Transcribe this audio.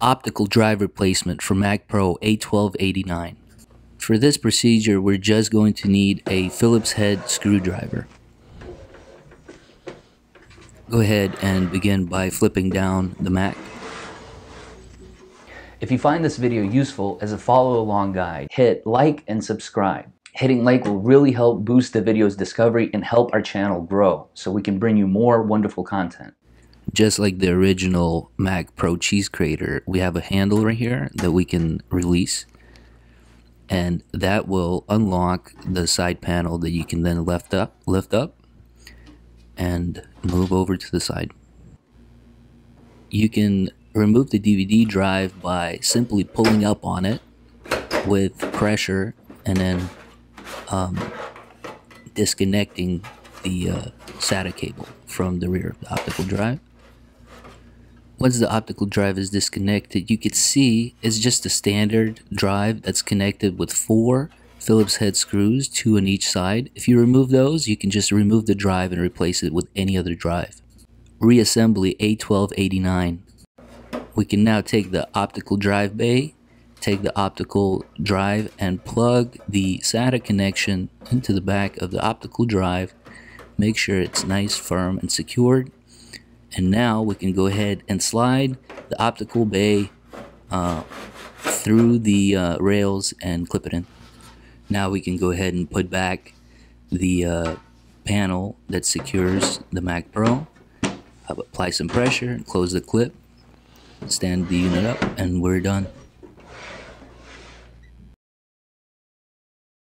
optical drive replacement for Mac Pro A1289. For this procedure, we're just going to need a Phillips head screwdriver. Go ahead and begin by flipping down the Mac. If you find this video useful as a follow-along guide, hit like and subscribe. Hitting like will really help boost the video's discovery and help our channel grow so we can bring you more wonderful content. Just like the original Mac Pro cheese grater, we have a handle right here that we can release, and that will unlock the side panel that you can then lift up and move over to the side. You can remove the DVD drive by simply pulling up on it with pressure and then disconnecting the SATA cable from the rear of the optical drive. Once the optical drive is disconnected, you can see it's just a standard drive that's connected with 4 Phillips head screws, 2 on each side. If you remove those, you can just remove the drive and replace it with any other drive. Reassembly A1289. We can now take the optical drive bay, take the optical drive and plug the SATA connection into the back of the optical drive. Make sure it's nice, firm, and secured. And now we can go ahead and slide the optical bay through the rails and clip it in. Now we can go ahead and put back the panel that secures the Mac Pro. Apply some pressure and close the clip. Stand the unit up, and we're done.